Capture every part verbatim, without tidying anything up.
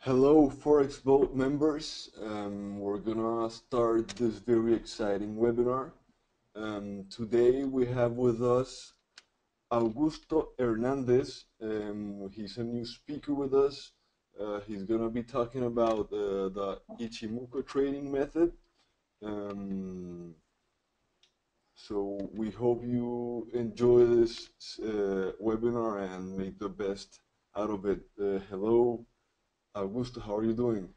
Hello Forex Boat members, um, we're gonna start this very exciting webinar. Um, today we have with us Augusto Hernandez. Um, he's a new speaker with us. Uh, he's gonna be talking about uh, the Ichimoku trading method. Um, so we hope you enjoy this uh, webinar and make the best out of it. Uh, hello Augusto, how are you doing?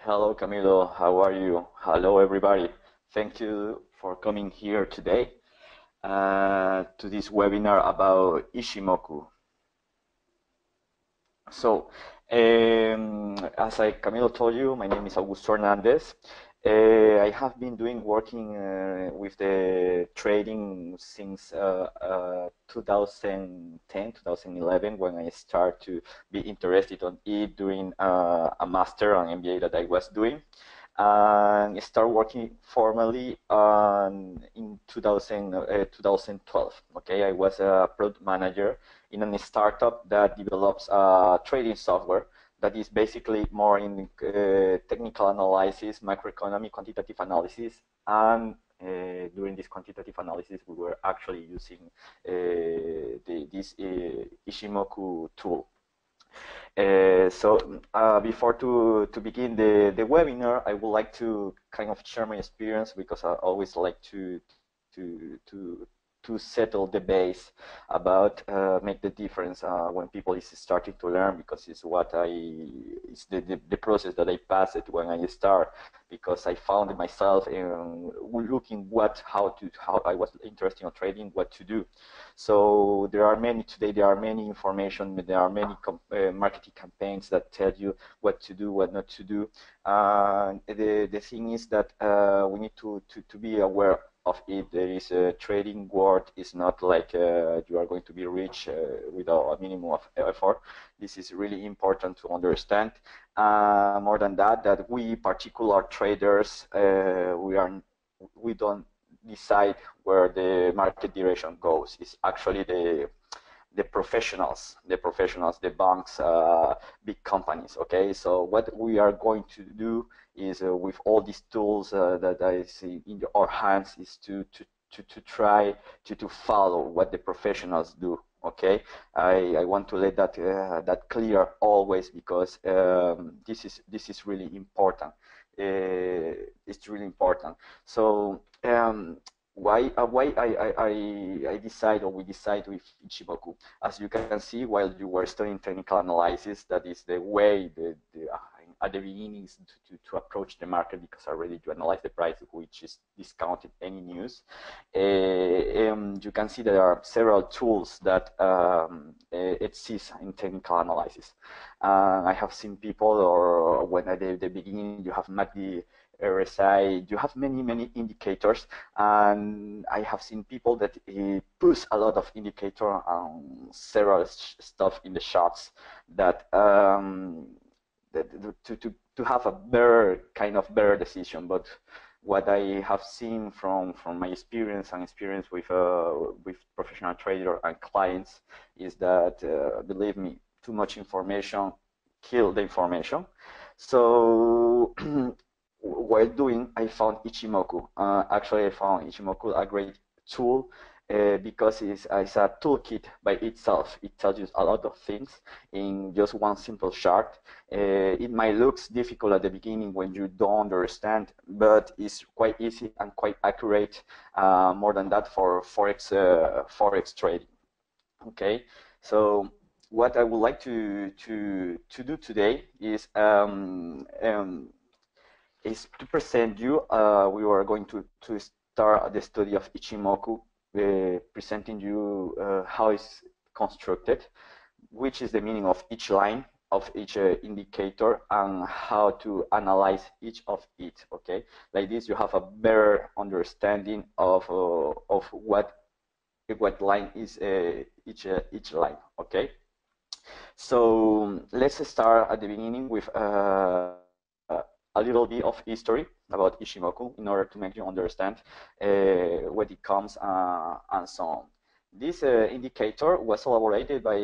Hello Camilo, how are you? Hello everybody. Thank you for coming here today uh, to this webinar about Ichimoku. So, um, as I, Camilo told you, my name is Augusto Hernandez. Uh, I have been doing working uh, with the trading since uh, uh, two thousand ten, two thousand eleven, when I started to be interested on it, doing uh, a master and M B A that I was doing, and I started working formally on, in two thousand, uh, twenty twelve. Okay, I was a product manager in a startup that develops uh, trading software that is basically more in uh, technical analysis, macroeconomic quantitative analysis, and uh, during this quantitative analysis we were actually using uh, the, this uh, Ichimoku tool. Uh, so uh, before to, to begin the, the webinar, I would like to kind of share my experience, because I always like to to to to settle the base about uh, make the difference uh, when people is starting to learn, because it's what I it's the, the, the process that I passed when I start, because I found myself in looking what how to how I was interested in trading, what to do. So there are many today there are many information, there are many com uh, marketing campaigns that tell you what to do, what not to do. Uh, the the thing is that uh, we need to, to to be aware of it. There is a trading world. It's not like uh, you are going to be rich uh, without a minimum of effort. This is really important to understand. Uh, more than that, that we particular traders, uh, we are we don't decide where the market direction goes. It's actually the the professionals, the professionals, the banks, uh, big companies. Okay, so what we are going to do is uh, with all these tools uh, that I see in our hands is to to to, to try to, to follow what the professionals do. Okay, I, I want to let that uh, that clear always, because um, this is this is really important. Uh, it's really important. So um, why uh, why I I I decide or we decide with Ichimoku? As you can see, while you were studying technical analysis, that is the way the, the uh, at the beginning to, to, to approach the market, because already you analyze the price, which is discounted any news. Uh, um, you can see there are several tools that um, exist in technical analysis. Uh, I have seen people, or when at the, the beginning you have met the R S I, you have many, many indicators, and I have seen people that uh, push a lot of indicator and several stuff in the charts that um, To, to, to have a better kind of better decision. But what I have seen from, from my experience and experience with uh, with professional trader and clients is that uh, believe me, too much information kills the information. So while doing, I found Ichimoku. Uh, actually, I found Ichimoku a great tool. Uh, because it's, it's a toolkit by itself. It tells you a lot of things in just one simple chart. Uh, it might look difficult at the beginning when you don't understand, but it's quite easy and quite accurate. Uh, more than that, for forex uh, forex trading. Okay, so what I would like to to to do today is um, um, is to present you. Uh, we are going to to start the study of Ichimoku. Uh, presenting you uh, how it's constructed, which is the meaning of each line, of each uh, indicator, and how to analyze each of it. Okay, like this, you have a better understanding of uh, of what what line is uh, each uh, each line. Okay, so let's start at the beginning with uh, a little bit of history about Ichimoku, in order to make you understand uh, where it comes uh, and so on. This uh, indicator was elaborated by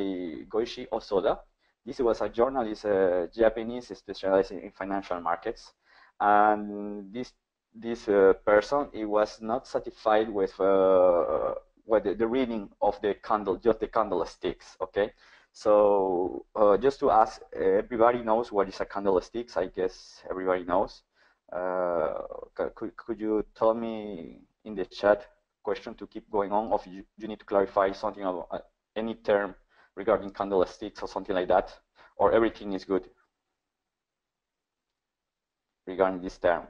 Goichi Hosoda This was a journalist, uh, Japanese, specialized in financial markets, and this this uh, person, he was not satisfied with uh, with the, the reading of the candle, just the candlesticks. Okay, so uh, just to ask, everybody knows what is a candlesticks? I guess everybody knows. Uh, could could you tell me in the chat question to keep going on? Of you, you need to clarify something of uh, any term regarding candlesticks or something like that, or everything is good regarding this term.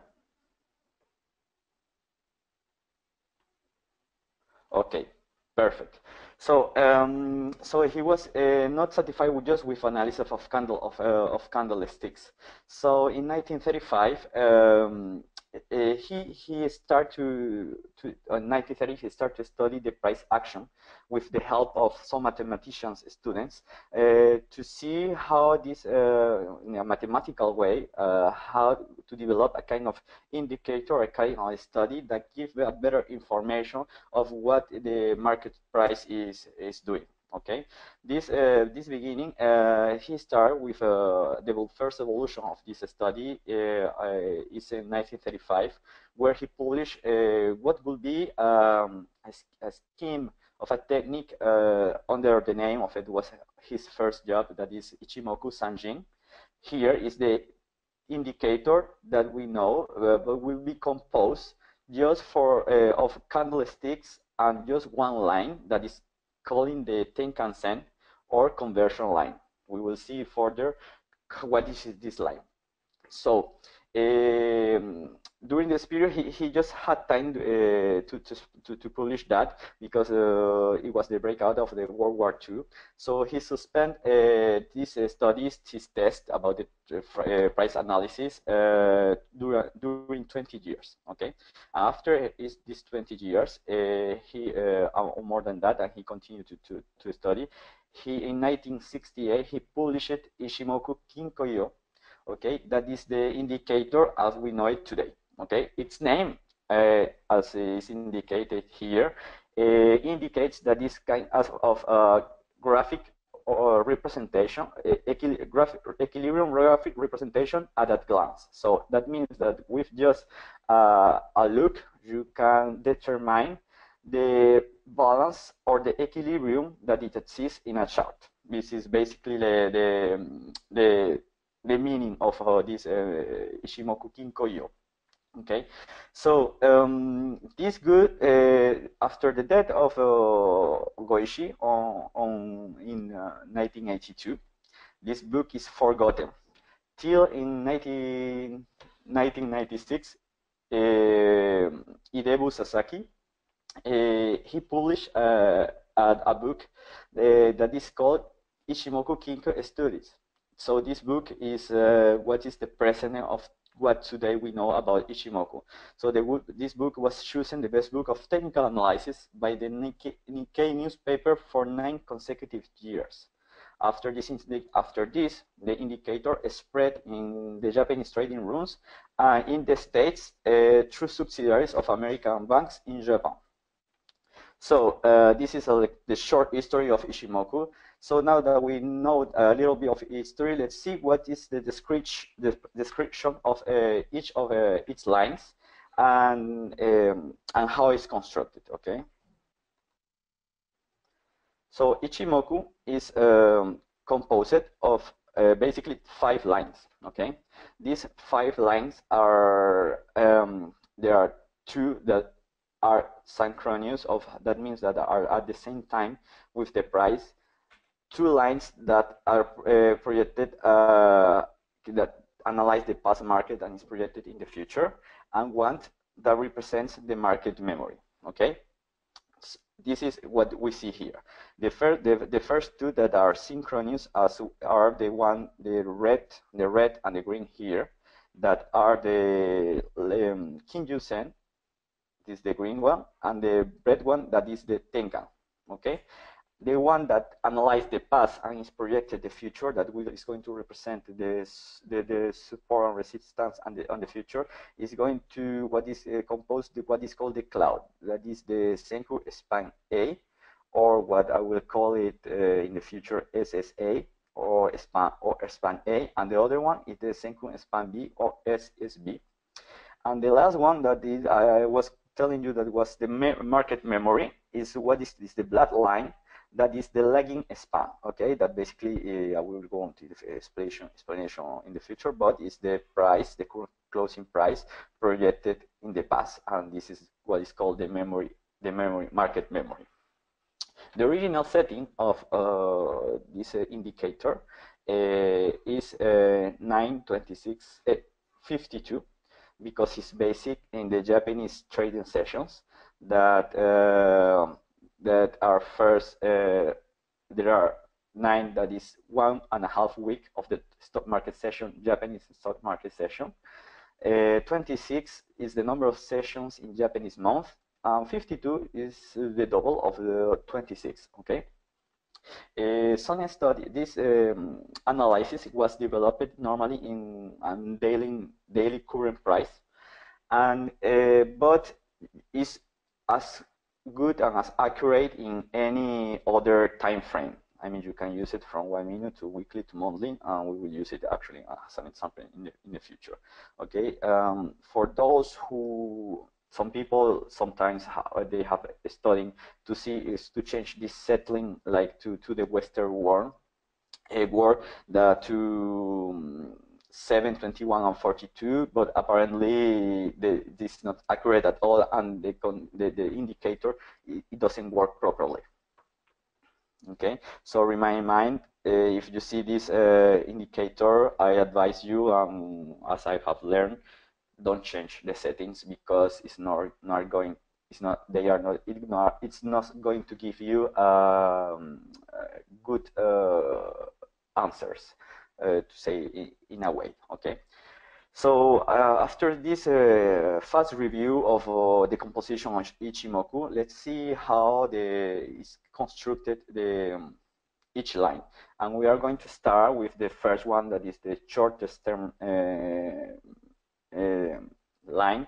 Okay, perfect. So, um, so he was uh, not satisfied with just with analysis of candle of uh, of candlesticks. So in nineteen thirty-five, um, uh, he he started to, to uh, nineteen thirty he started to study the price action with the help of some mathematicians students uh, to see how this uh, in a mathematical way uh, how to develop a kind of indicator, a kind of study that gives a better information of what the market price is is doing. Okay, this uh, this beginning uh, he started with uh, the first evolution of this study uh, uh, is in nineteen thirty-five, where he published uh, what will be um, a, a scheme of a technique uh, under the name of it was his first job, that is Ichimoku Sanjin. Here is the indicator that we know, uh, but will be composed just for uh, of candlesticks and just one line that is calling the Tenkan Sen or conversion line. We will see further what is this line. So um, during this period, he, he just had time uh, to, to, to publish that because uh, it was the breakout of the World War Two. So he suspended uh, these uh, studies, his test about the uh, price analysis uh, during, during twenty years. Okay, after is these twenty years, uh, he uh, more than that, and he continued to, to, to study. He in nineteen sixty-eight he published Ichimoku Kinko Hyo. Okay, that is the indicator as we know it today. Okay, its name, uh, as is indicated here, uh, indicates that this kind of uh, graphic or representation, equi graphic, equilibrium graphic representation at a glance. So that means that with just uh, a look, you can determine the balance or the equilibrium that it exists in a chart. This is basically the the, the, the meaning of uh, this uh, Ichimoku Kinko Hyo. Okay, so um, this good uh, after the death of uh, Goichi on, on in uh, nineteen eighty-two, this book is forgotten. Till in nineteen ninety-six, uh, Idebu Sasaki uh, he published uh, a, a book uh, that is called Ichimoku Kinko Studies. So this book is uh, what is the present of what today we know about Ichimoku. So the, this book was chosen the best book of technical analysis by the Nikkei, Nikkei newspaper for nine consecutive years. After this, after this, the indicator spread in the Japanese trading rooms and uh, in the States uh, through subsidiaries of American banks in Japan. So uh, this is a, the short history of Ichimoku. So now that we know a little bit of history, let's see what is the description of uh, each of uh, its lines and um, and how it's constructed. Okay. So Ichimoku is um, composed of uh, basically five lines. Okay. These five lines are um, there are two that are synchronous of, that means that are at the same time with the price, two lines that are uh, projected uh, that analyze the past market and is projected in the future, and one that represents the market memory. Okay, so this is what we see here. The first, the, the first two that are synchronous as are the one the red, the red and the green here, that are the um, Kijun Sen. This is the green one, and the red one that is the Tenkan. Okay, the one that analyzes the past and is projected the future, that will, is going to represent the the, the support and resistance and the on the future, is going to what is uh, composed of what is called the cloud. That is the Senkou Span A, or what I will call it uh, in the future S S A, or span or span A, and the other one is the Senkou Span B or S S B. And the last one that is, I was telling you that was the market memory is what is, is the black line, that is the lagging span. Okay, that basically uh, I will go on to the explanation explanation in the future, but it's the price, the current closing price projected in the past, and this is what is called the memory, the memory market memory. The original setting of uh, this uh, indicator uh, is uh, nine twenty-six fifty-two, because it's basic in the Japanese trading sessions that uh, that are first. Uh, there are nine, that is one and a half week of the stock market session, Japanese stock market session. Uh, twenty-six is the number of sessions in Japanese month. Um, fifty-two is the double of the twenty-six. Okay. Uh, some study. This um, analysis was developed normally in um, daily daily current price, and uh, but is as good and as accurate in any other time frame. I mean, you can use it from one minute to weekly to monthly, and we will use it actually as an example in the, in the future. Okay. Um, for those who, some people sometimes ha they have studying to see is to change this settling like to to the Western world, a world that to seven, twenty-one, and forty-two, but apparently the, this is not accurate at all, and the con the, the indicator it, it doesn't work properly. Okay, so remind mind uh, if you see this uh, indicator, I advise you, um, as I have learned, don't change the settings, because it's not not going. It's not. They are not. It not it's not going to give you um, good uh, answers. Uh, to say in, in a way, okay. So uh, after this uh, fast review of uh, the composition of Ichimoku, let's see how the is constructed the um, each line, and we are going to start with the first one, that is the shortest term uh, uh, line,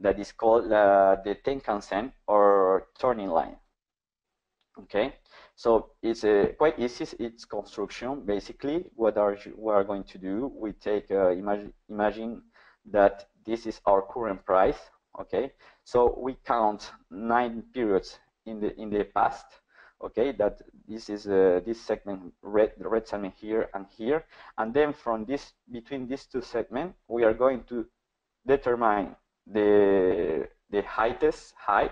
that is called uh, the Tenkan Sen or turning line. Okay. So it's uh, quite easy, its construction. Basically, what are we are going to do? We take uh, imagine imagine that this is our current price. Okay, so we count nine periods in the in the past. Okay, that this is uh, this segment red, the red segment here and here, and then from this between these two segments, we are going to determine the the highest high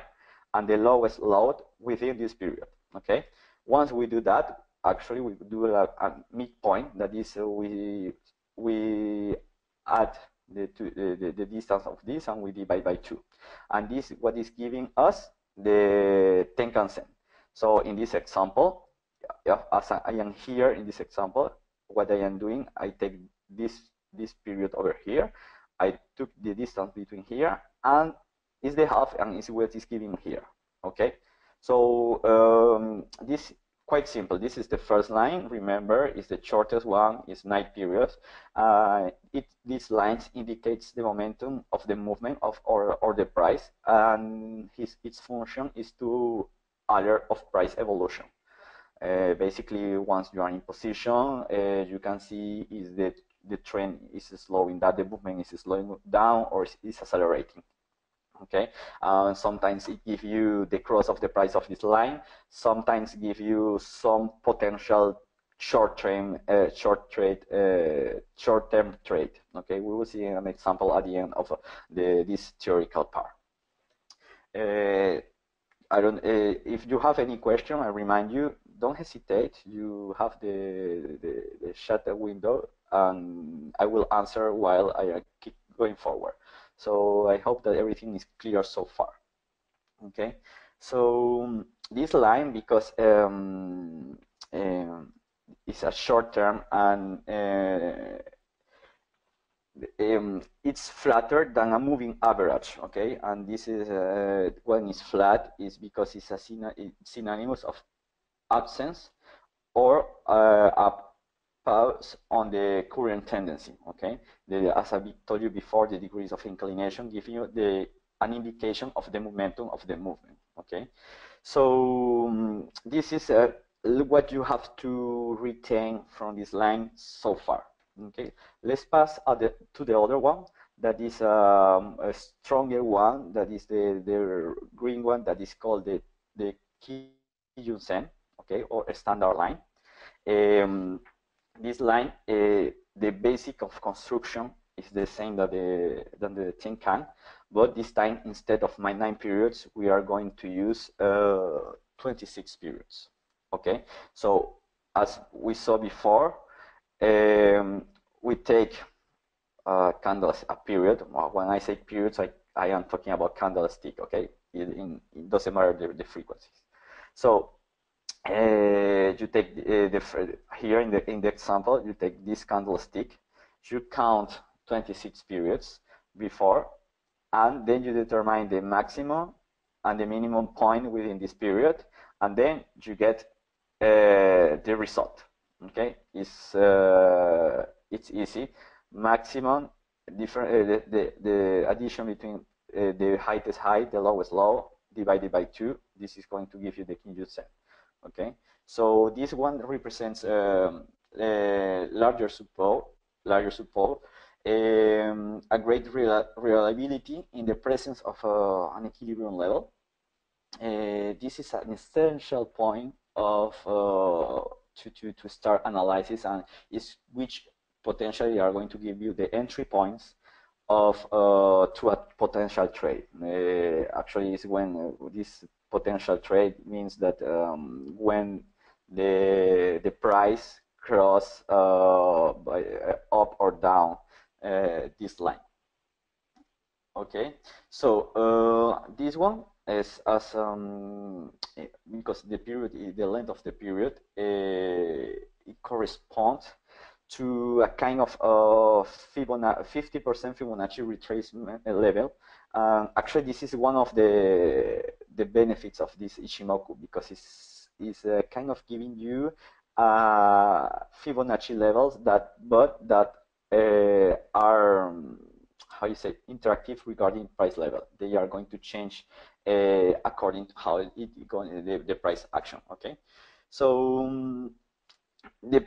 and the lowest low within this period. Okay. Once we do that, actually we do a, a midpoint, that is uh, we we add the, two, the, the the distance of this and we divide by two, and this is what is giving us the Tenkan Sen. So in this example, yeah, as I am here in this example, what I am doing, I take this this period over here, I took the distance between here, and is the half, and is what is giving here. Okay. So um, this quite simple. This is the first line. Remember, it's the shortest one. It's nine periods. Uh, it these lines indicates the momentum of the movement of or or the price, and his, its function is to alert of price evolution. Uh, basically, once you are in position, uh, you can see is that the trend is slowing, that the movement is slowing down or is accelerating. Okay, uh, sometimes it gives you the cross of the price of this line. Sometimes give you some potential short term, uh, short trade, uh, short term trade. Okay, we will see an example at the end of the this theoretical part. Uh, I don't. Uh, if you have any question, I remind you, don't hesitate. You have the the, the chat window, and I will answer while I keep going forward. So I hope that everything is clear so far. Okay, so um, this line, because um, um, it's a short term, and uh, um, it's flatter than a moving average. Okay, and this is uh, when it's flat is because it's a syno it's synonymous of absence or uh, up. Pause on the current tendency. Okay, the, as I told you before, the degrees of inclination give you the an indication of the momentum of the movement. Okay, so um, this is a what you have to retain from this line so far. Okay, let's pass to the other one. That is um, a stronger one. That is the the green one. That is called the the Kijun Sen. Okay, or a standard line. Um, this line, uh, the basic of construction is the same that the than the Tenkan, but this time instead of my nine periods, we are going to use uh, twenty-six periods. Okay, so as we saw before, um, we take uh, candles a period. When I say periods, I, I am talking about candlestick. Okay, it, in, it doesn't matter the, the frequencies. So uh, you take uh, the here in the in the example, you take this candlestick, you count twenty-six periods before, and then you determine the maximum and the minimum point within this period, and then you get uh, the result. Okay, it's uh, it's easy. Maximum different uh, the, the the addition between uh, the highest high, the lowest low, divided by two. This is going to give you the Kijun Sen. Okay, so this one represents um, a larger support, larger support, um, a great rel reliability in the presence of uh, an equilibrium level. Uh, this is an essential point of uh, to, to, to start analysis, and is which potentially are going to give you the entry points of uh, to a potential trade. Uh, actually, is when uh, this potential trade means that um, when the the price cross uh, by, uh, up or down uh, this line. Okay, so uh, this one. As, as um, because the period, the length of the period, uh, it corresponds to a kind of uh, Fibonacci, fifty percent Fibonacci retracement level. Um, actually, this is one of the the benefits of this Ichimoku, because it's is uh, kind of giving you uh, Fibonacci levels that, but that uh, are um, how you say, interactive regarding price level. They are going to change uh, according to how it, it going, the, the price action. Okay, so um, the,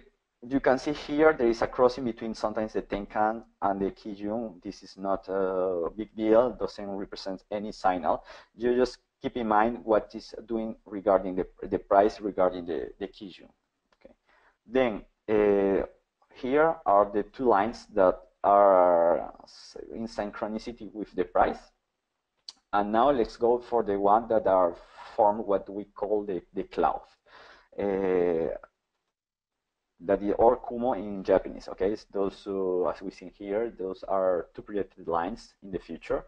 you can see here there is a crossing between sometimes the Tenkan and the Kijun. This is not a big deal. Doesn't represent any signal. You just keep in mind what is doing regarding the the price regarding the the Kijun. Okay, then uh, here are the two lines that are in synchronicity with the price. And now let's go for the one that are formed what we call the, the cloud. Uh, that is, or Kumo in Japanese, okay? So those, uh, as we see here, those are two projected lines in the future.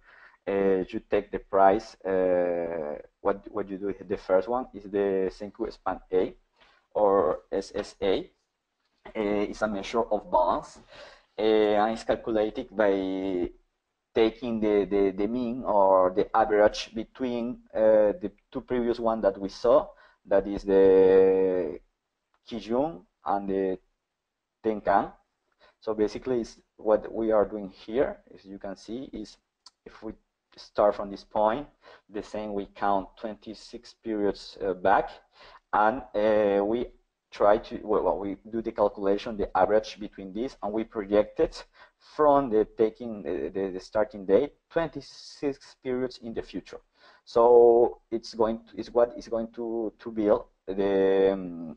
Uh, you take the price, uh, what, what you do, the first one is the Senkou Span A, or S S A. Uh, it's a measure of balance. Uh, and it's calculated by taking the, the, the mean or the average between uh, the two previous ones that we saw, that is the Kijun and the Tenkan. So basically it's what we are doing here, as you can see, is if we start from this point, the same we count twenty-six periods uh, back, and uh, we try to, well, we do the calculation, the average between these, and we project it from the taking the, the, the starting date, twenty-six periods in the future. So it's going to, is what is going to to build the um,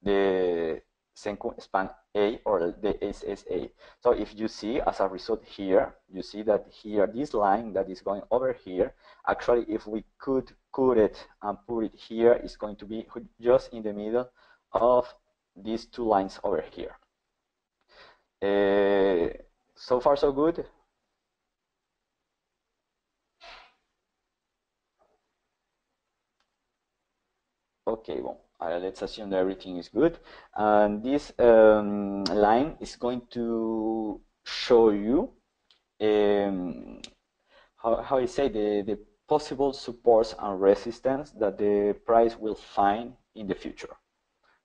the Senkou Span A or the S S A. So if you see as a result here, you see that here this line that is going over here, actually if we could cut it and put it here, it's going to be just in the middle of these two lines over here. Uh, so far, so good. Okay, well, uh, let's assume that everything is good. And this um, line is going to show you um, how, how I say the, the possible supports and resistance that the price will find in the future.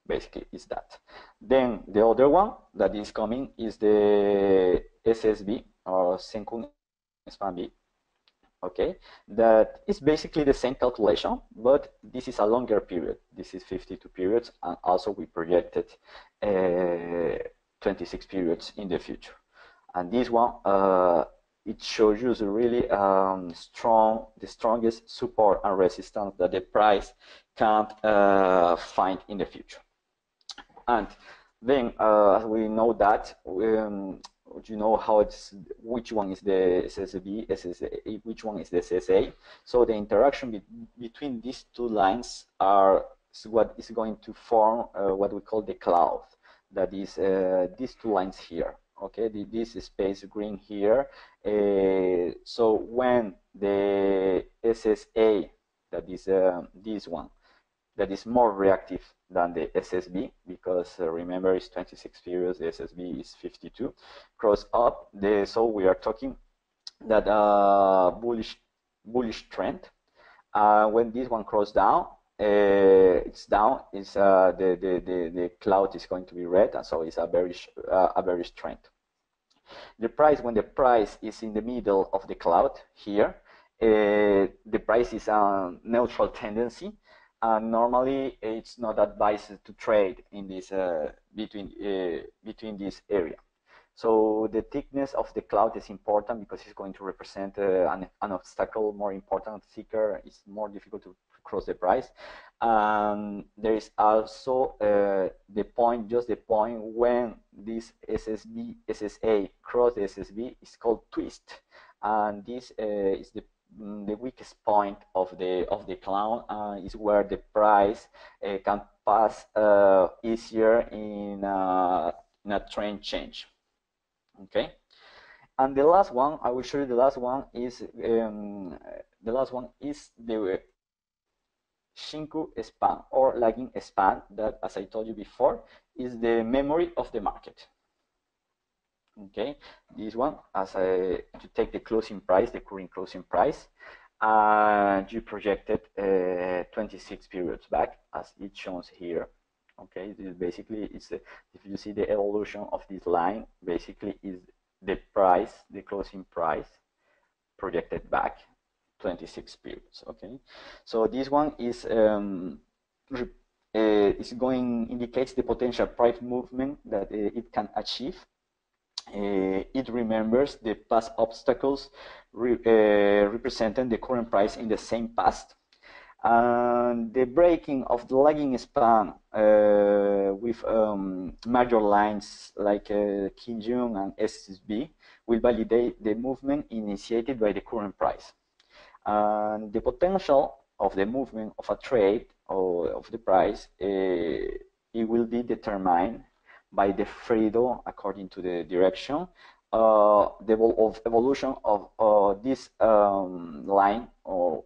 Basically, is that. Then the other one that is coming is the S S B or Senkou Span B. okay, that is basically the same calculation, but this is a longer period. This is fifty-two periods, and also we projected uh, twenty-six periods in the future. And this one, uh, it shows you the really um, strong, the strongest support and resistance that the price can't uh, find in the future. And then, uh, as we know that, um, you know how it's, which one is the S S B, S S A, which one is the S S A. So the interaction be between these two lines are what is going to form uh, what we call the cloud. That is uh, these two lines here. Okay, the, this is space green here. Uh, so when the S S A, that is uh, this one, that is more reactive than the S S B, because uh, remember it's twenty-six periods, the S S B is fifty-two. Cross up, the, so we are talking that uh, bullish bullish trend. Uh, when this one cross down, uh, it's down. It's uh, the, the the the cloud is going to be red, and so it's a bearish uh, a bearish trend. The price, when the price is in the middle of the cloud here, uh, the price is a neutral tendency. And normally, it's not advised to trade in this uh, between uh, between this area. So the thickness of the cloud is important because it's going to represent uh, an, an obstacle more important, thicker. It's more difficult to cross the price. Um, there is also uh, the point, just the point when this S S B, S S A cross the S S B is called twist, and this uh, is the the weakest point of the of the cloud, uh, is where the price uh, can pass uh, easier in a, in a trend change. Okay, and the last one I will show you. The last one is um, the last one is the Senkou Span or lagging span that, as I told you before, is the memory of the market. Okay, this one, as I to take the closing price, the current closing price, and you projected uh, twenty-six periods back, as it shows here. Okay, this basically is, if you see the evolution of this line, basically is the price, the closing price, projected back twenty-six periods. Okay, so this one is um, uh, is going indicates the potential price movement that uh, it can achieve. Uh, it remembers the past obstacles re uh, representing the current price in the same past. And the breaking of the lagging span uh, with um, major lines like uh, Kijun and S S B will validate the movement initiated by the current price. And the potential of the movement of a trade or of the price, uh, it will be determined by the freedom according to the direction, uh, the of evolution of uh, this um, line, or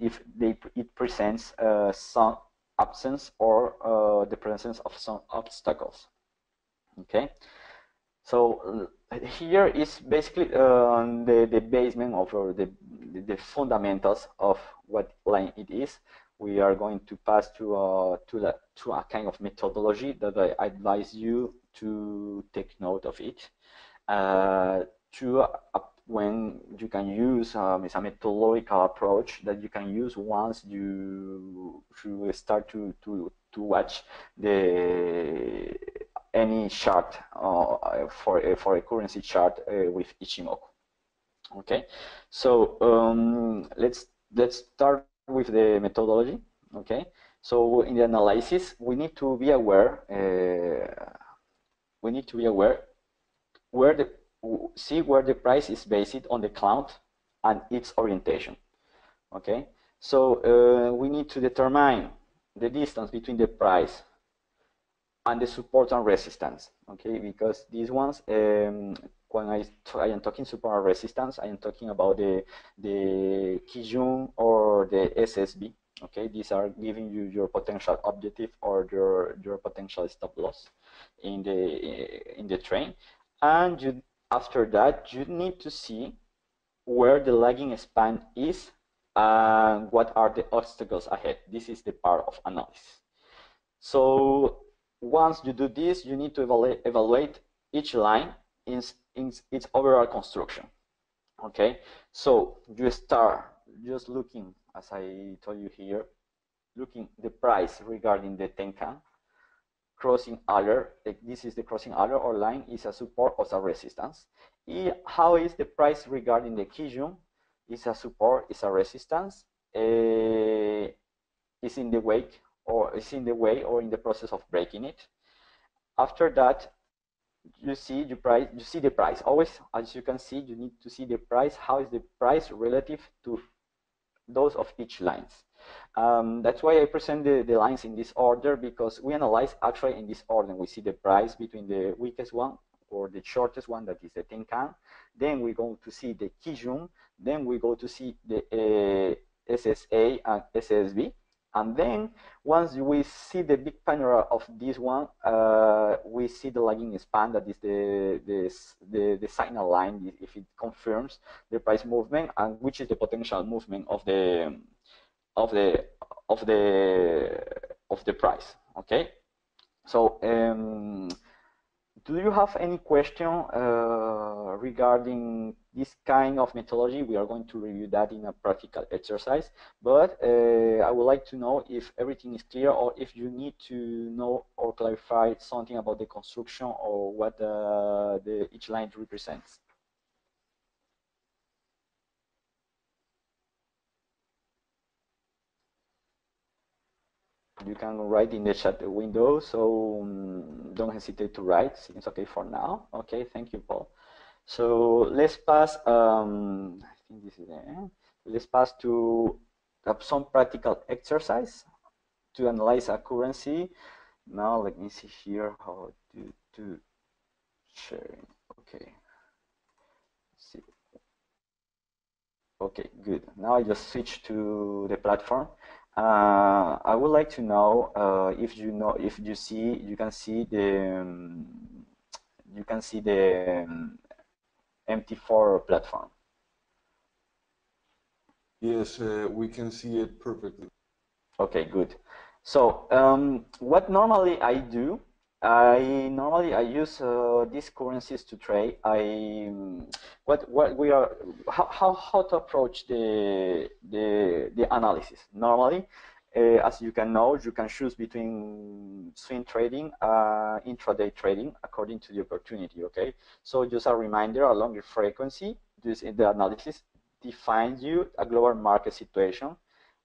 if they, it presents uh, some absence or uh, the presence of some obstacles. Okay, so here is basically uh, the the basement of uh, the the fundamentals of what line it is. We are going to pass to uh, to, the, to a kind of methodology that I advise you to take note of it. Uh, to uh, when you can use um, it's a methodological approach that you can use once you, you start to to to watch the any chart uh, for a, for a currency chart uh, with Ichimoku. Okay, so um, let's let's start with the methodology. Okay, so in the analysis we need to be aware uh, we need to be aware where the see where the price is based on the cloud and its orientation. Okay, so uh, we need to determine the distance between the price and the support and resistance. Okay, because these ones, um, when I, I am talking support and resistance, I am talking about the the Kijun or the S S B. Okay, these are giving you your potential objective or your your potential stop loss in the in the trend. And you, after that, you need to see where the lagging span is and what are the obstacles ahead. This is the part of analysis. So once you do this, you need to evaluate, evaluate each line in its overall construction. Okay, so you start just looking, as I told you here, looking the price regarding the Tenkan, crossing alert, this is the crossing alert or line is a support or a resistance. How is the price regarding the Kijun? It's a support, it's a resistance, uh, it's in the wake or it's in the way or in the process of breaking it. After that, you see the price, you see the price. Always, as you can see, you need to see the price, how is the price relative to those of each lines. Um, that's why I present the, the lines in this order, because we analyze actually in this order. We see the price between the weakest one or the shortest one, that is the Tenkan. Then we go to see the Kijun. Then we go to see the uh, S S A and S S B. And then once we see the big panorama of this one, uh, we see the lagging span, that is the, the, the, the signal line, if it confirms the price movement and which is the potential movement of the of the of the of the price. Okay, so um, do you have any question uh, regarding this kind of methodology? We are going to review that in a practical exercise, but uh, I would like to know if everything is clear or if you need to know or clarify something about the construction or what uh, the, each line represents. You can write in the chat window, so um, don't hesitate to write. It's okay for now. Okay, thank you, Paul. So let's pass. Um, I think this is the end. Let's pass to some practical exercise to analyze a currency. Now let me see here how to do sharing. Okay. Let's see. Okay, good. Now I just switch to the platform. Uh, I would like to know uh, if you know if you see you can see the um, you can see the um, M T four platform. Yes, uh, we can see it perfectly. Okay, good. So um, what normally I do, I normally I use uh, these currencies to trade. I what what we are how how, how to approach the the the analysis normally. Uh, as you can know, you can choose between swing trading, uh, intraday trading, according to the opportunity. Okay, so just a reminder: along your frequency, this in the analysis defines you a global market situation.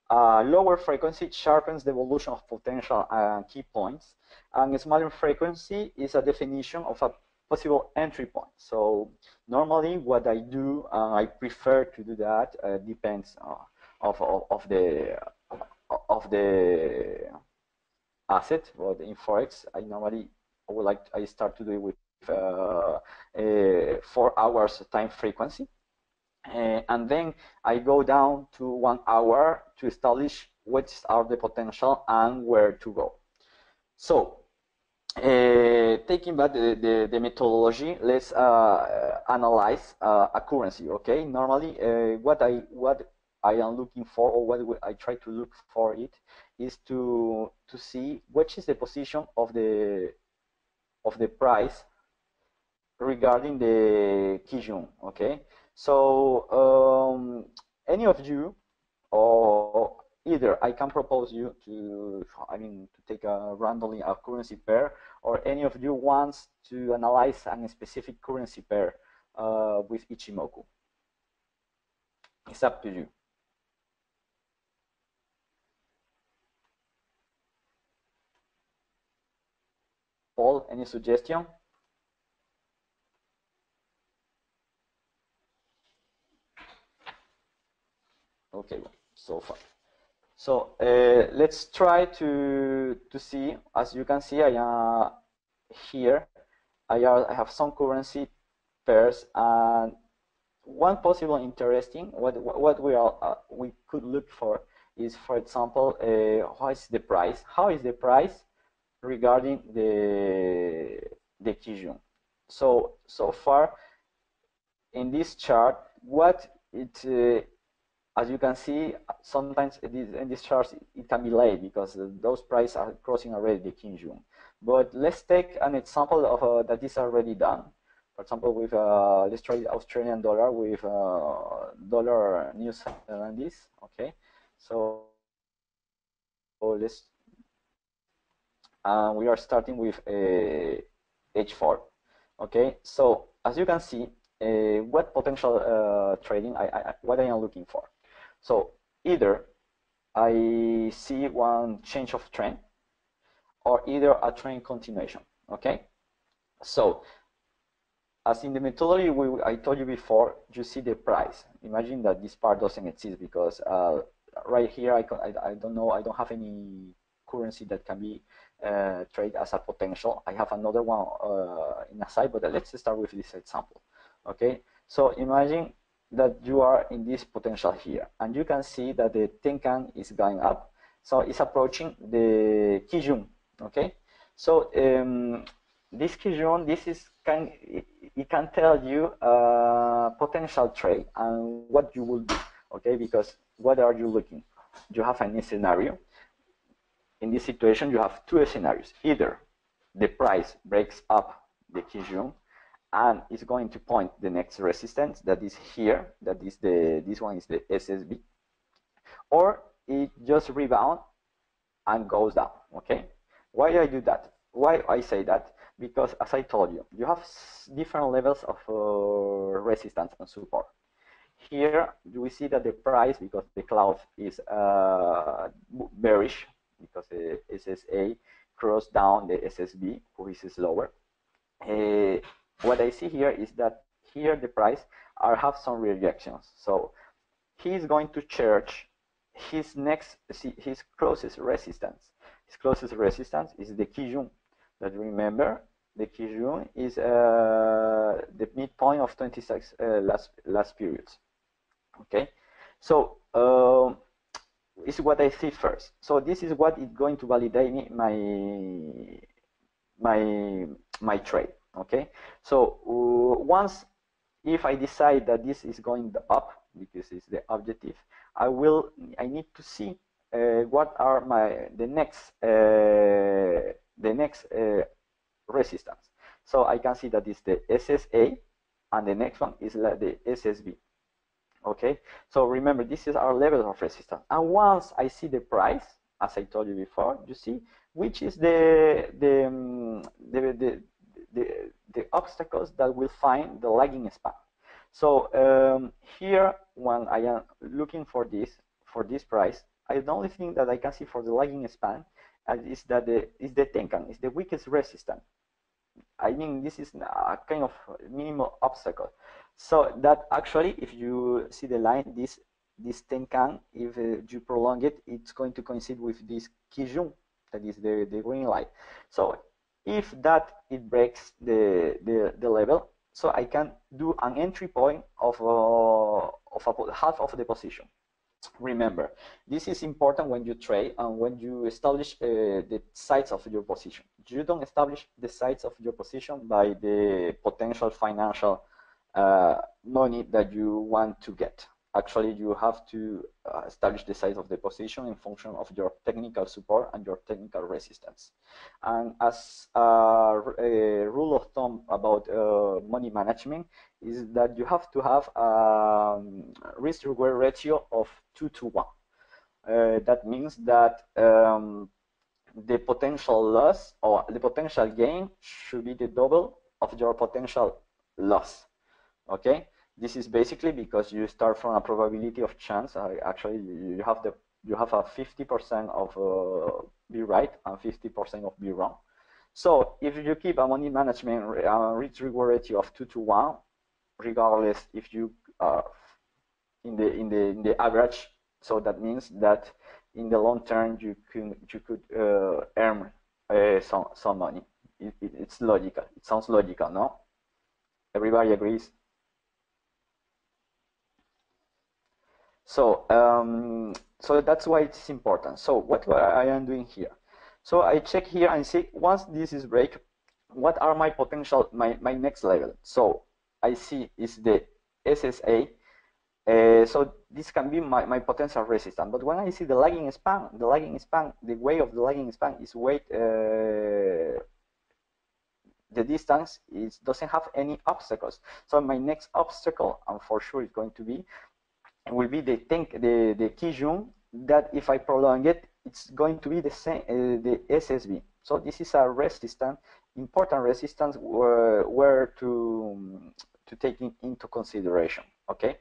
Uh, lower frequency sharpens the evolution of potential uh, key points, and a smaller frequency is a definition of a possible entry point. So normally, what I do, uh, I prefer to do that. Uh, depends uh, of, of of the of the asset or the in Forex. I normally would like to, I start to do it with uh, a four hours time frequency. Uh, and then I go down to one hour to establish what are the potential and where to go. So, uh, taking back the, the, the methodology, let's uh, analyze uh, a currency. Okay, normally uh, what I what I am looking for or what I try to look for it is to to see what is the position of the of the price regarding the Kijun. Okay. So um, any of you, or either I can propose you to, I mean, to take a randomly a currency pair, or any of you wants to analyze a specific currency pair uh, with Ichimoku. It's up to you. Paul, any suggestion? Okay, so far. So uh, let's try to to see. As you can see, I uh, here I, are, I have some currency pairs, and one possible interesting what what we are uh, we could look for is, for example, uh, how is the price? How is the price regarding the the Kijun? So so far in this chart, what it uh, as you can see, sometimes it is, in this chart it can be late because those prices are crossing already the Kijun. But let's take an example of uh, that is already done. For example, with uh, let's trade Australian dollar with uh, dollar New Zealandese. Okay, so, so let's. Uh, we are starting with a H four. Okay, so as you can see, uh, what potential uh, trading I, I what I am looking for. So either I see one change of trend, or either a trend continuation. Okay, so. As in the methodology we, I told you before, you see the price. Imagine that this part doesn't exist because uh, right here I, can, I, I don't know, I don't have any currency that can be uh, traded as a potential. I have another one uh, in a side, but let's start with this example. Okay, so imagine that you are in this potential here, and you can see that the Tenkan is going up, so it's approaching the Kijun. Okay, so um, this Kijun, this is can. It, It can tell you uh, potential trade and what you will do, okay? Because what are you looking? You have a scenario. In this situation, you have two scenarios. Either the price breaks up the Kijun and it's going to point the next resistance that is here. That is the this one is the S S B, or it just rebounds and goes down. Okay? Why I do that? Why I say that? Because as I told you, you have different levels of uh, resistance and support. Here we see that the price, because the cloud is uh, bearish, because the S S A crossed down the S S B, who is slower. Uh, what I see here is that here the price are have some rejections. So he is going to church his next, his closest resistance. His closest resistance is the Kijun. But remember, the Kijun is uh, the midpoint of twenty-six uh, last last periods. Okay, so um, it's what I see first. So this is what is going to validate me, my my my trade. Okay, so uh, once if I decide that this is going up because it's the objective, I will I need to see uh, what are my the next. Uh, the next uh, resistance. So I can see that it's the S S A, and the next one is like the S S B. Okay, so remember, this is our level of resistance. And once I see the price, as I told you before, you see which is the the um, the, the, the the obstacles that will find the lagging span. So um, here, when I am looking for this for this price, I the only thing that I can see for the lagging span. And is that the is the Tenkan, is the weakest resistance. I mean, this is a kind of minimal obstacle. So that actually, if you see the line, this this Tenkan, if uh, you prolong it, it's going to coincide with this Kijun, that is the the green light. So if that it breaks the the, the level, so I can do an entry point of uh, of a, half of the position. Remember, this is important when you trade and when you establish uh, the sides of your position. You don't establish the sides of your position by the potential financial uh, money that you want to get. Actually, you have to uh, establish the size of the position in function of your technical support and your technical resistance. And as a, a rule of thumb about uh, money management is that you have to have a risk-reward ratio of two to one. Uh, that means that um, the potential loss or the potential gain should be the double of your potential loss. Okay? This is basically because you start from a probability of chance. Uh, actually, you have the you have a fifty percent of uh, be right and fifty percent of be wrong. So if you keep a money management uh, risk reward ratio of two to one, regardless if you are in the in the in the average, so that means that in the long term you can you could uh, earn uh, some some money. It, it, it's logical. It sounds logical, no? Everybody agrees. So, um, so that's why it's important. So, what I am doing here? So, I check here and see once this is break, what are my potential, my, my next level? So, I see is the S S A. Uh, so, this can be my, my potential resistance. But when I see the lagging span, the lagging span, the way of the lagging span is weight uh, the distance is doesn't have any obstacles. So my next obstacle, and for sure it's going to be, will be the think the the Kijun, that if I prolong it, it's going to be the same uh, the S S B. So this is a resistance, important resistance where, where to um, to take in, into consideration. Okay,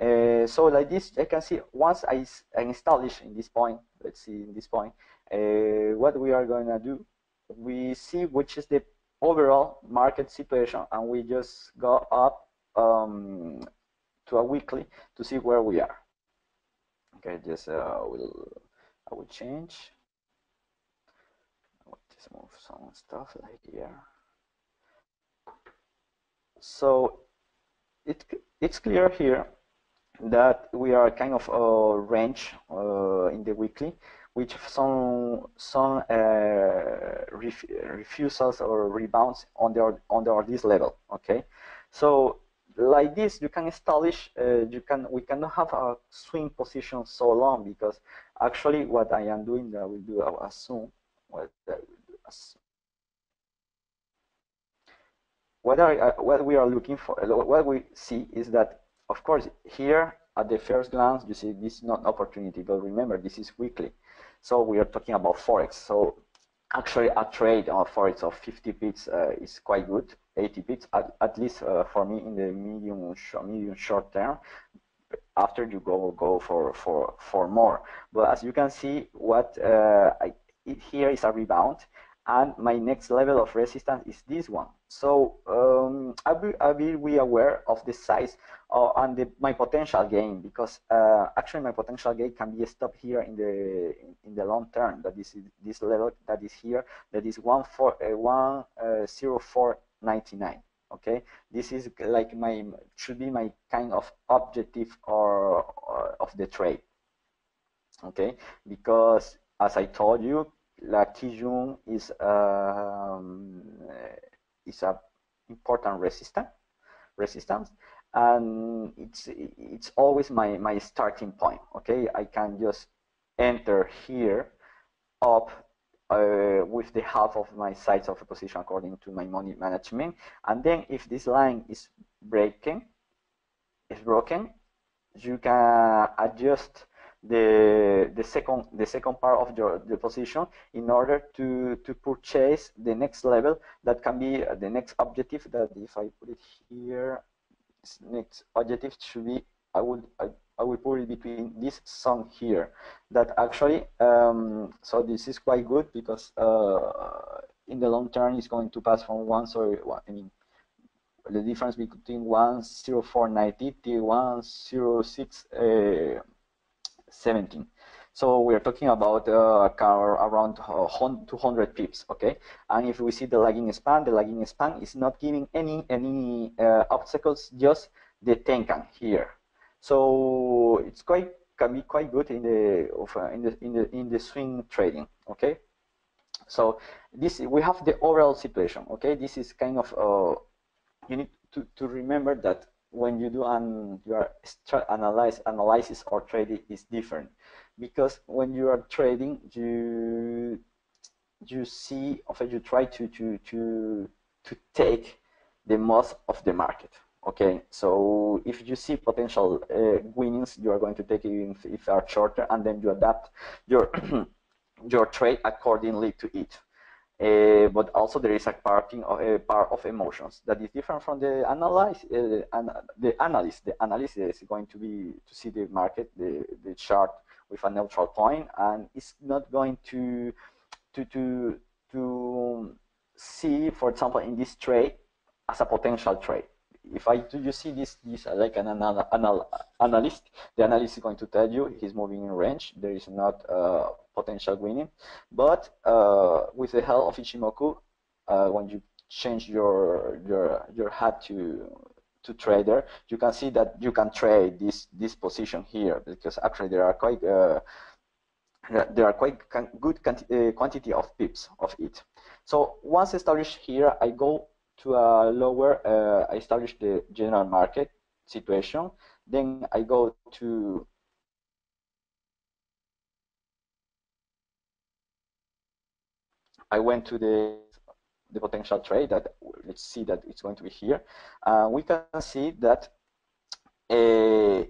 uh, so like this, I can see once I, I establish in this point. Let's see in this point, uh, what we are going to do. We see which is the overall market situation, and we just go up um, to a weekly to see where we are. Okay, just uh, will I will change. I will just move some stuff like here. So it it's clear here that we are kind of a range uh, in the weekly, which some some uh, ref, refusals or rebounds on the on the this level. Okay, so like this, you can establish. Uh, you can we cannot have a swing position so long, because actually what I am doing, I will do as soon. What I will do as soon. What, are, uh, what we are looking for, what we see is that, of course, here at the first glance, you see this is not an opportunity, but remember, this is weekly. So we are talking about Forex. So actually, a trade on Forex of fifty pips uh, is quite good, eighty pips, at, at least uh, for me in the medium, medium short term. After you go go for, for, for more. But as you can see, what uh, I, it here is a rebound. And my next level of resistance is this one. So um, I will I will be aware of the size uh, and the, my potential gain, because uh, actually my potential gain can be stopped here in the in the long term. That is this level that is here. That is one four uh, one uh, zero four ninety nine. Okay, this is like my should be my kind of objective or, or of the trade. Okay, because as I told you, La Kijun is um, is a important resistance, resistance, and it's it's always my my starting point. Okay, I can just enter here up uh, with the half of my size of a position according to my money management, and then if this line is breaking, is broken, you can adjust the the second the second part of your the position in order to to purchase the next level that can be the next objective. That if I put it here, this next objective should be I would I, I will put it between this sum here. That actually um, so this is quite good, because uh, in the long term it's going to pass from one sorry one, I mean the difference between one zero four ninety to one zero six. Uh, seventeen. So we are talking about uh, around two hundred pips, okay? And if we see the lagging span, the lagging span is not giving any any uh, obstacles, just the Tenkan here. So it's quite can be quite good in the of, uh, in the in the in the swing trading, okay? So this we have the overall situation, okay? This is kind of uh, you need to to remember that. When you do an your analyze analysis or trading is different, because when you are trading, you you see, or you try to to to to take the most of the market. Okay, so if you see potential uh, winnings, you are going to take it even if they are shorter, and then you adapt your your trade accordingly to it. Uh, but also there is a parting of a part of emotions that is different from the analysis. Uh, an, the analyst, the analyst is going to be to see the market, the the chart with a neutral point, and it's not going to to to to see, for example, in this trade as a potential trade. If I do you see this this like an anal, anal, analyst, the analyst is going to tell you he's moving in range. There is not. Uh, potential winning, but uh, with the help of Ichimoku, uh, when you change your your your hat to to trader, you can see that you can trade this this position here, because actually there are quite uh, there are quite good quantity of pips of it. So once established here, I go to a lower. Uh, I establish the general market situation. Then I go to I went to the the potential trade that let's see that it's going to be here. Uh, we can see that uh,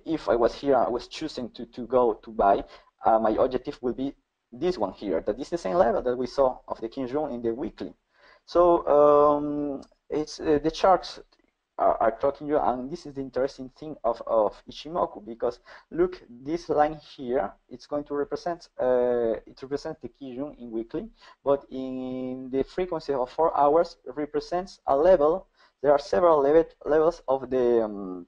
if I was here, I was choosing to, to go to buy, uh, my objective will be this one here, that is the same level that we saw of the Kijun in the weekly. So um, it's uh, the charts are, are talking to you, and this is the interesting thing of, of Ichimoku, because look, this line here, it's going to represent uh, it represents the Kijun in weekly, but in the frequency of four hours it represents a level. There are several level, levels of the um,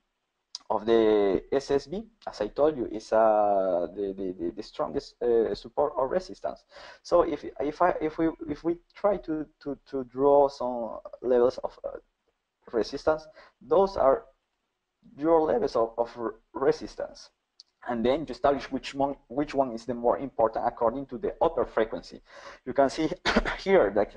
of the S S B, as I told you, is uh, the, the the strongest uh, support or resistance. So if if I if we if we try to to to draw some levels of uh, resistance, those are your levels of, of resistance, and then you establish which one which one is the more important according to the upper frequency. You can see here that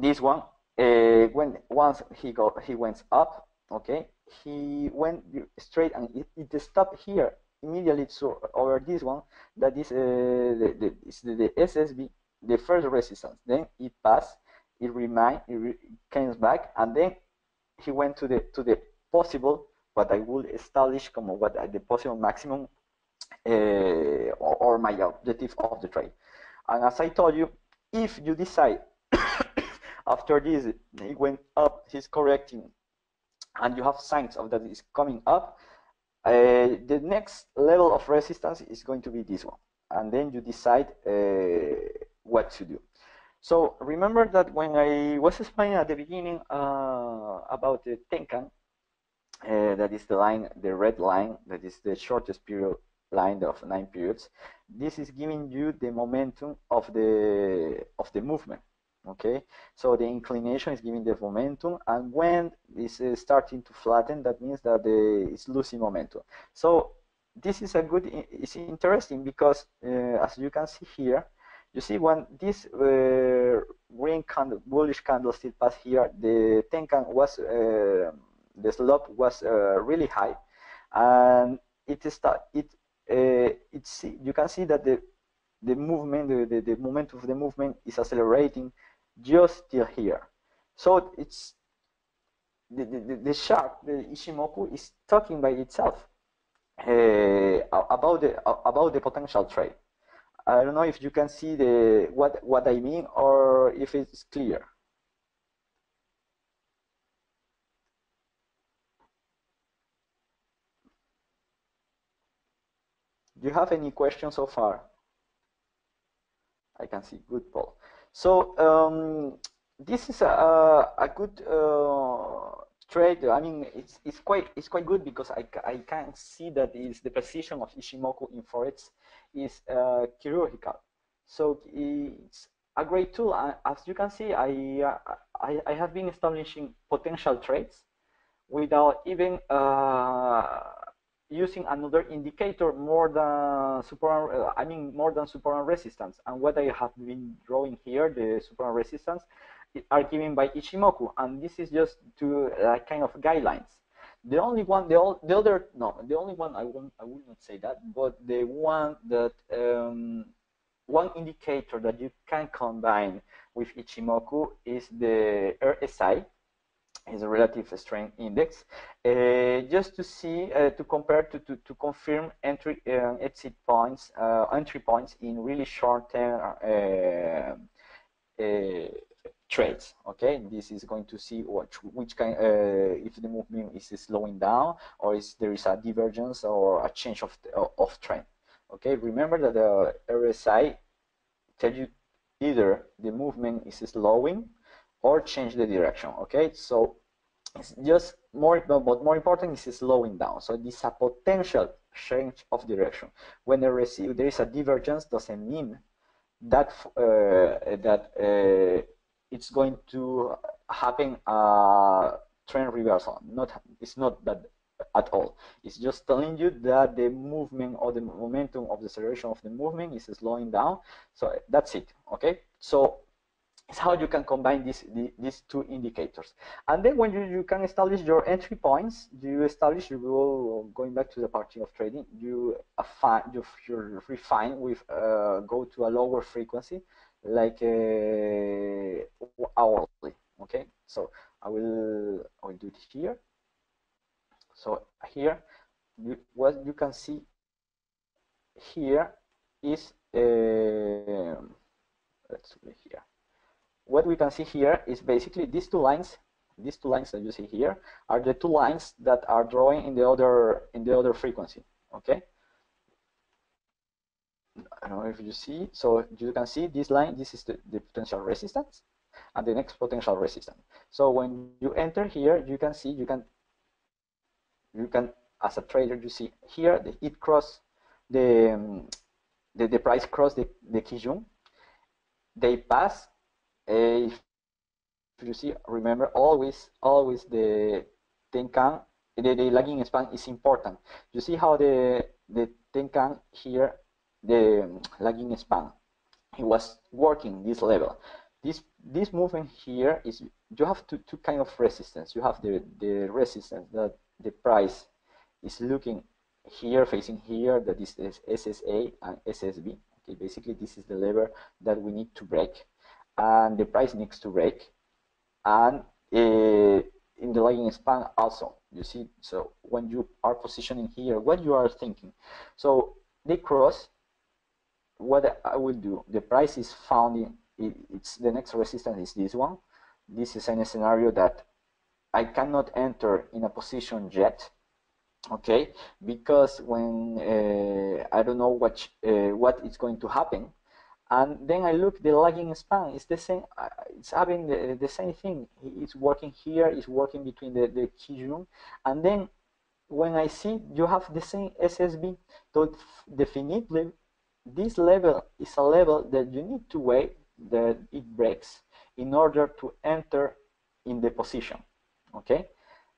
this one, uh, when once he got he went up, okay. He went straight and it, it stopped here immediately. So over this one, that is uh, the, the, it's the, the S S B, the first resistance. Then it passed, it remained, it re came back, and then he went to the to the possible, what I would establish como what the possible maximum uh, or, or my objective of the trade. And as I told you, if you decide after this, he went up, he's correcting, and you have signs of that is coming up, uh, the next level of resistance is going to be this one, and then you decide uh, what to do. So remember that when I was explaining at the beginning uh, about the Tenkan, uh, that is the line, the red line, that is the shortest period line of nine periods. This is giving you the momentum of the of the movement. Okay, so the inclination is giving the momentum, and when it's uh, starting to flatten, that means that the, it's losing momentum. So this is a good, it's interesting because uh, as you can see here, you see when this uh, green candle, bullish candlestick passed here, the Tenkan was, uh, the slope was uh, really high, and it is that it, uh, it's, you can see that the, the movement, the, the, the momentum of the movement is accelerating just till here. So it's the, the, the chart, the Ichimoku is talking by itself uh, about the about the potential trade. I don't know if you can see the what what I mean or if it's clear. Do you have any questions so far? I can see good, Paul. So um, this is a, a good uh, trade. I mean, it's it's quite it's quite good because I I can see that is the precision of Ichimoku in Forex is uh, chirurgical. So it's a great tool. As you can see, I I, I have been establishing potential trades without even uh, using another indicator more than support. Uh, I mean, more than support and resistance. And what I have been drawing here, the support and resistance, are given by Ichimoku, and this is just to uh, kind of guidelines. The only one, the, all, the other, no, the only one I won't, I will not say that, but the one that um, one indicator that you can combine with Ichimoku is the R S I. Is a relative strength index, uh, just to see, uh, to compare, to, to, to confirm entry, uh, exit points, uh, entry points in really short-term uh, uh, trades. Okay, this is going to see what, which kind, uh, if the movement is slowing down or is there is a divergence or a change of of trend. Okay, remember that the R S I tells you either the movement is slowing or change the direction. Okay, so it's just more, but more important is slowing down. So this is a potential change of direction. When the R S I, there is a divergence, doesn't mean that uh, that uh, it's going to happen a trend reversal. Not, it's not that at all. It's just telling you that the movement or the momentum of the acceleration of the movement is slowing down. So that's it. Okay, so it's how you can combine these these two indicators, and then when you, you can establish your entry points, you establish you will going back to the party of trading. You refine, you refine with uh, go to a lower frequency like uh, hourly. Okay, so I will I will do it here. So here, you, what you can see here is uh, let's see here. What we can see here is basically these two lines. These two lines that you see here are the two lines that are drawing in the other in the other frequency. Okay. I don't know if you see. So you can see this line. This is the, the potential resistance, and the next potential resistance. So when you enter here, you can see you can you can as a trader you see here the, it cross the, um, the the price cross the the Kijun. They pass a. You see, remember always, always the Tenkan, the, the lagging span is important. You see how the the Tenkan here, the lagging span, it was working this level. This this movement here is you have two two kind of resistance. You have the the resistance that the price is looking here, facing here. That is S S A and S S B. Okay, basically this is the level that we need to break, and the price needs to break. And uh, in the lagging span also, you see, so when you are positioning here, what you are thinking. So they cross, what I will do, the price is found, in, it, it's the next resistance is this one. This is a scenario that I cannot enter in a position yet, okay, because when uh, I don't know what, uh, what is going to happen. And then I look, the lagging span is the same. It's having the, the same thing. It's working here. It's working between the the Kijun. And then when I see you have the same S S B, so definitely this level is a level that you need to wait that it breaks in order to enter in the position. Okay,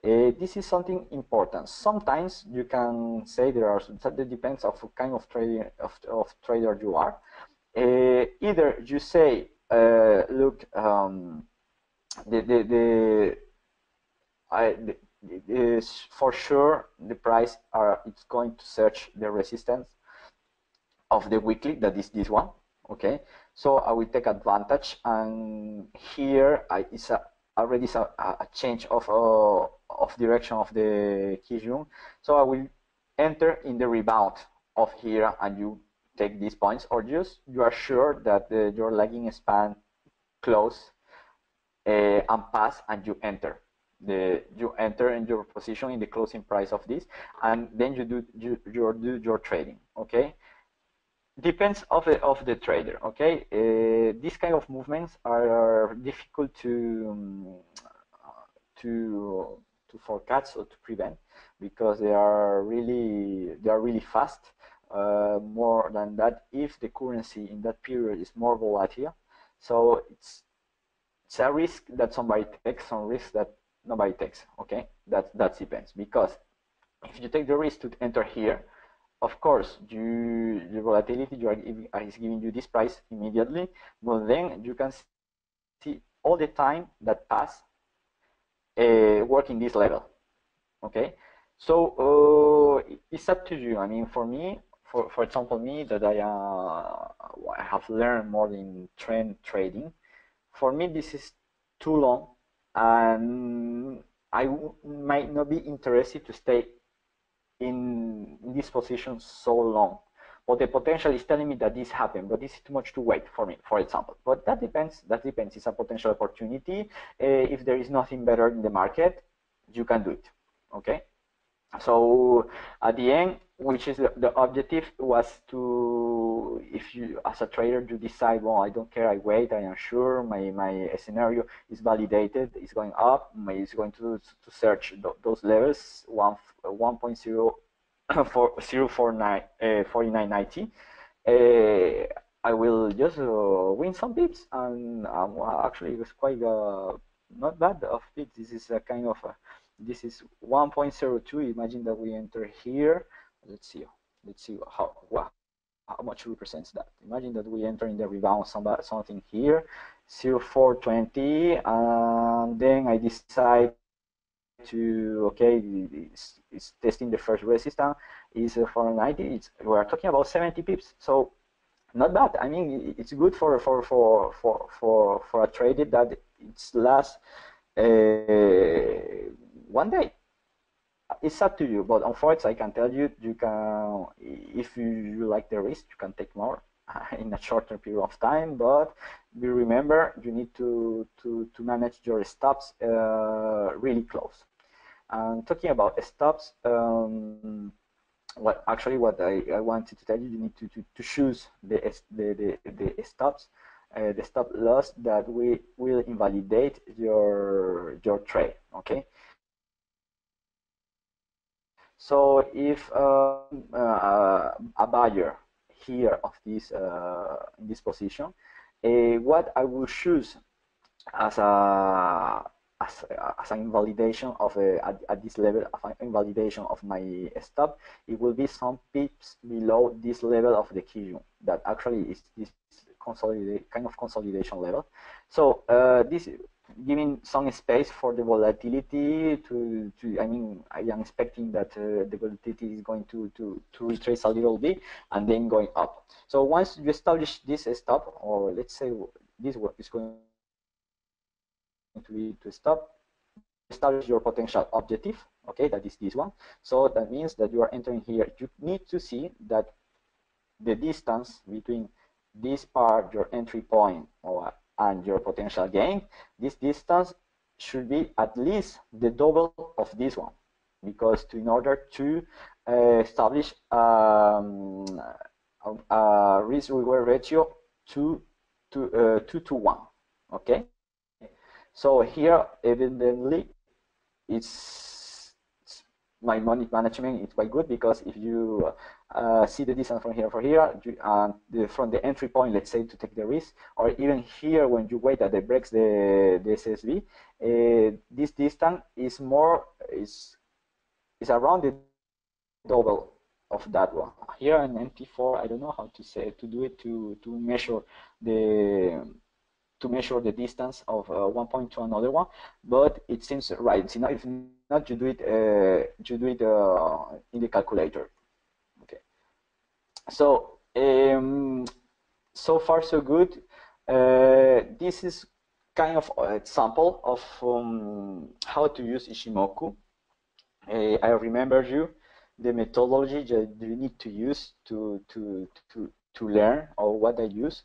uh, this is something important. Sometimes you can say there are. That depends of kind of trader of, of trader you are. Uh, either you say, uh, look, um, the, the, the, I, the, the, for sure the price are it's going to search the resistance of the weekly, that is this one, okay. So I will take advantage, and here I, it's a, already is a, a change of uh, of direction of the Kijun. So I will enter in the rebound of here, and you. Take these points, or just you are sure that the, your lagging span close uh, and pass, and you enter the you enter in your position in the closing price of this, and then you do you, you do your trading. Okay, depends of the of the trader. Okay, uh, these kind of movements are difficult to um, to to forecast or to prevent, because they are really they are really fast. Uh, more than that, if the currency in that period is more volatile, so it's it's a risk that somebody takes, some risk that nobody takes. Okay, that that depends, because if you take the risk to enter here, of course, you the volatility you are giving, is giving you this price immediately, but then you can see all the time that pass uh, working this level. Okay, so uh, it's up to you. I mean, for me. For, for example, me that I, uh, I have learned more in trend trading, for me this is too long, and I w might not be interested to stay in, in this position so long. But the potential is telling me that this happened, but this is too much to wait for me, for example. But that depends. That depends. It's a potential opportunity. Uh, if there is nothing better in the market, you can do it. Okay. So at the end, which is the, the objective was to, if you as a trader you decide, well, I don't care, I wait, I am sure my, my scenario is validated, it's going up, it's going to, to search those levels, one point zero four nine nine zero. Uh, I will just uh, win some pips, and um, actually it was quite uh, not bad of pips. This is a kind of, a, this is one point zero two, imagine that we enter here. Let's see. Let's see how wow, how much represents that. Imagine that we enter in the rebound some, something here, zero four twenty, and then I decide to okay, it's, it's testing the first resistance is four ninety. It's, we are talking about seventy pips. So not bad. I mean, it's good for for for for for, for a trade that it's last uh, one day. It's up to you, but on Forex, I can tell you, you can, if you, you like the risk, you can take more in a shorter period of time. But you remember, you need to to to manage your stops uh, really close. And talking about stops, um, what actually what I, I wanted to tell you, you need to to, to choose the the the, the stops, uh, the stop loss that we will invalidate your your trade. Okay. So if uh, uh, a buyer here of this uh, in this position, uh, what I will choose as a as, as an invalidation of a, at, at this level of an invalidation of my stop, it will be some pips below this level of the Kijun that actually is this consolidate kind of consolidation level. So uh, this. Giving some space for the volatility to, to I mean, I am expecting that uh, the volatility is going to, to, to retrace a little bit and then going up. So once you establish this stop, or let's say this is going to be to stop, establish your potential objective, okay, that is this one. So that means that you are entering here. You need to see that the distance between this part, your entry point, or and your potential gain, this distance should be at least the double of this one, because to, in order to uh, establish um, a, a risk-reward ratio two to uh, two to one. Okay, so here evidently it's, it's my money management is quite good, because if you Uh, see the distance from here for here, and uh, from the entry point, let's say, to take the risk, or even here when you wait that it breaks the, the S S B, uh, this distance is more is is around the double of that one. Here in M T four, I don't know how to say to do it to to measure the to measure the distance of uh, one point to another one, but it seems right. See, now if not, you do it uh, you do it uh, in the calculator. So um, so far so good. Uh, this is kind of an example of um, how to use Ichimoku. Uh, I remember you the methodology that you need to use to to to, to learn, or what I use.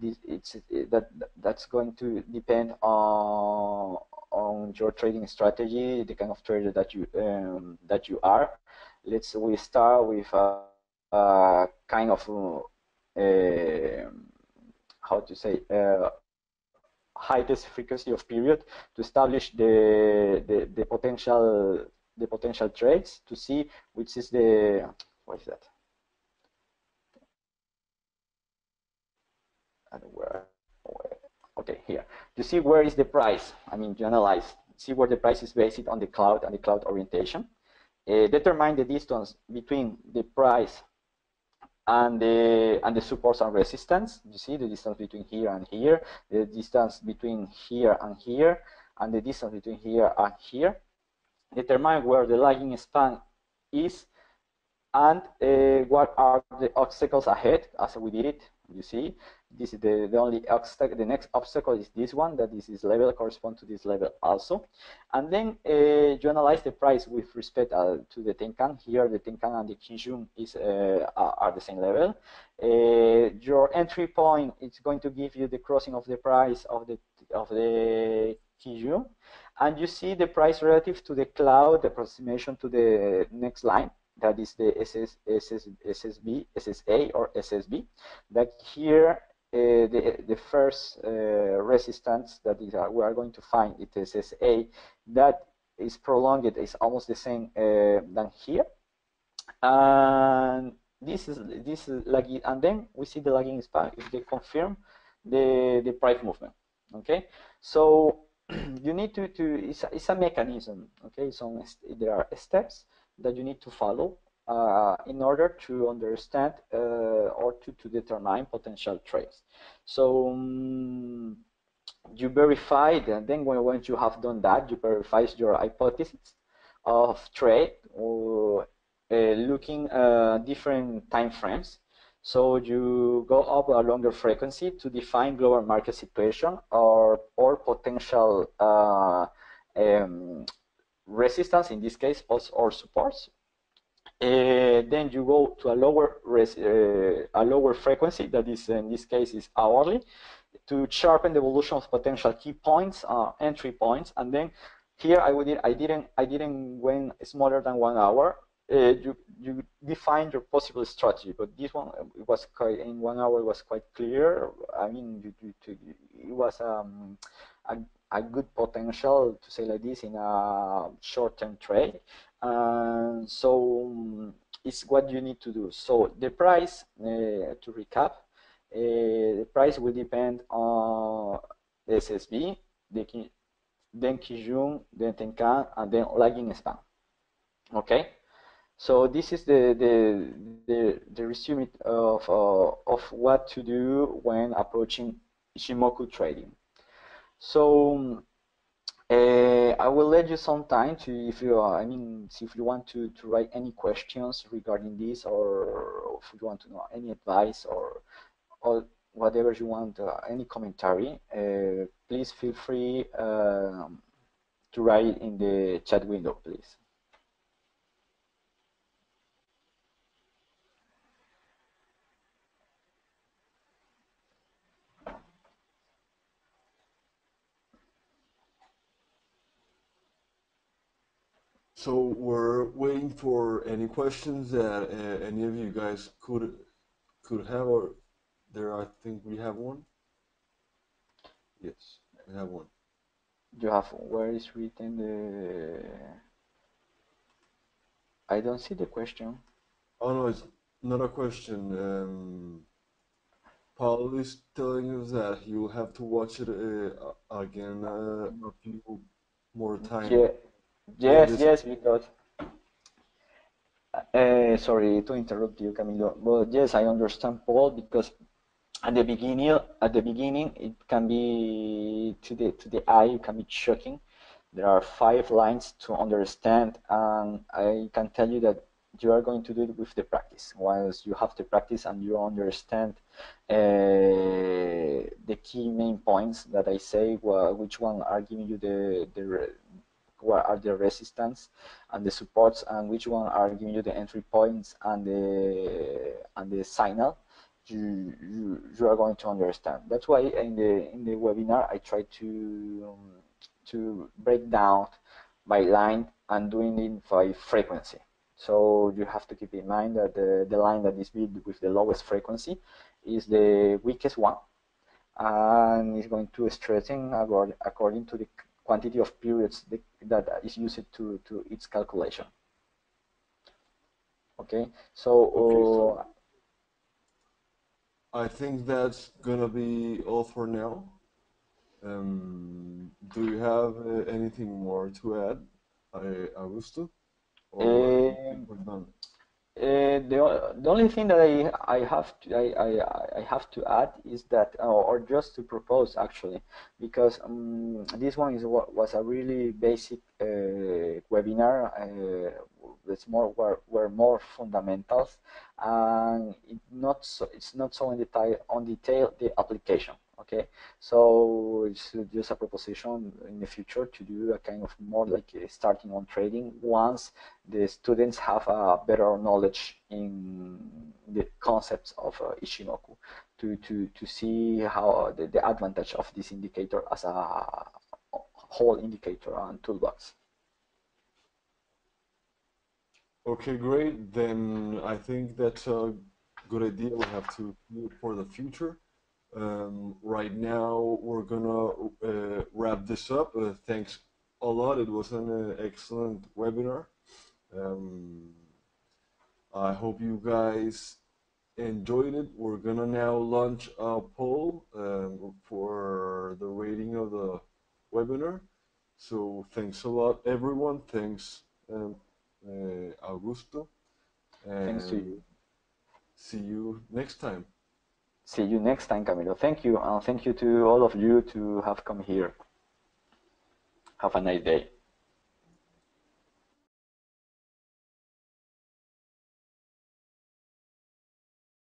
This it's it, that that's going to depend on on your trading strategy, the kind of trader that you um, that you are. Let's we start with. Uh, Uh, kind of uh, uh, how to say uh, highest frequency of period to establish the, the the potential the potential trades to see which is the what is that? And where, where, okay, here to see where is the price. I mean, to analyze, see where the price is based on the cloud and the cloud orientation. Uh, determine the distance between the price and the and the supports and resistance. You see the distance between here and here, the distance between here and here, and the distance between here and here. Determine where the lagging span is, and uh, what are the obstacles ahead, as we did it. You see, this is the, the only obstacle. The next obstacle is this one, that is this level corresponds to this level also. And then uh, you analyze the price with respect uh, to the Tenkan. Here the Tenkan and the Kijun is uh, are the same level. Uh, your entry point is going to give you the crossing of the price of the of the Kijun, and you see the price relative to the cloud, the approximation to the next line. That is the S S, S S, S S B, S S A or S S B. That here uh, the the first uh, resistance that is uh, we are going to find it is S S A. That is prolonged. It's almost the same uh, than here. And this is this is lagging. And then we see the lagging span if they confirm the the price movement. Okay, so you need to to it's a, it's a mechanism. Okay, so there are steps that you need to follow uh, in order to understand uh, or to, to determine potential trades. So um, you verify, and then when, once you have done that, you verify your hypothesis of trade, or uh, looking uh, different time frames. So you go up a longer frequency to define global market situation or, or potential uh, um, resistance, in this case, also, or supports. Uh, then you go to a lower res uh, a lower frequency, that is, in this case, is hourly, to sharpen the evolution of potential key points, uh, entry points, and then here I would I didn't I didn't went smaller than one hour. Uh, you you define your possible strategy, but this one it was quite, in one hour it was quite clear. I mean, you, you, you, it was um, a a good potential to say like this in a short-term trade. Uh, so um, it's what you need to do. So the price, uh, to recap, uh, the price will depend on S S B, the, then Kijun, then Tenkan, and then lagging span. Okay. So this is the the the, the resume of uh, of what to do when approaching Ichimoku trading. So uh, I will let you some time to, if you are, I mean, if you want to to write any questions regarding this, or if you want to know any advice or or whatever you want, uh, any commentary, uh, please feel free uh, to write in the chat window, please. So we're waiting for any questions that uh, any of you guys could could have, or there. I think we have one. Yes, we have one. You have one. Where is written the? I don't see the question. Oh no, it's not a question. Um, Paul is telling us that he will have to watch it uh, again uh, a few more times. Yeah. Yes, yes, because, uh, sorry to interrupt you, Camilo, but yes, I understand Paul, because at the beginning, at the beginning, it can be, to the, to the eye, it can be shocking. There are five lines to understand, and I can tell you that you are going to do it with the practice. Once you have the practice and you understand uh, the key main points that I say, well, which one are giving you the, the what are the resistance and the supports, and which one are giving you the entry points and the and the signal, you, you you are going to understand. That's why in the in the webinar I try to um, to break down by line and doing it by frequency. So you have to keep in mind that the, the line that is built with the lowest frequency is the weakest one, and it's going to strengthen according to the quantity of periods that is used to, to its calculation. Okay, so, okay, so I think that's gonna be all for now. Um, do you have uh, anything more to add, Augusto? Or um, we're done? Uh, the, the only thing that I, I have to I, I, I have to add is that, or, or just to propose actually, because um, this one is what was a really basic uh, webinar. Uh, it's more were, were more fundamentals, and it not so, it's not so in detail on detail the application. Okay, so it's just a proposition in the future to do a kind of more like starting on trading once the students have a better knowledge in the concepts of uh, Ichimoku, to, to, to see how the, the advantage of this indicator as a whole indicator and toolbox. Okay, great. Then I think that's a good idea. We have to do for the future. Um, right now, we're going to uh, wrap this up. Uh, thanks a lot. It was an uh, excellent webinar. Um, I hope you guys enjoyed it. We're going to now launch a poll um, for the rating of the webinar. So thanks a lot, everyone. Thanks, um, uh, Augusto. And thanks to you. See you next time. See you next time, Camilo. Thank you, and thank you to all of you to have come here. Have a nice day.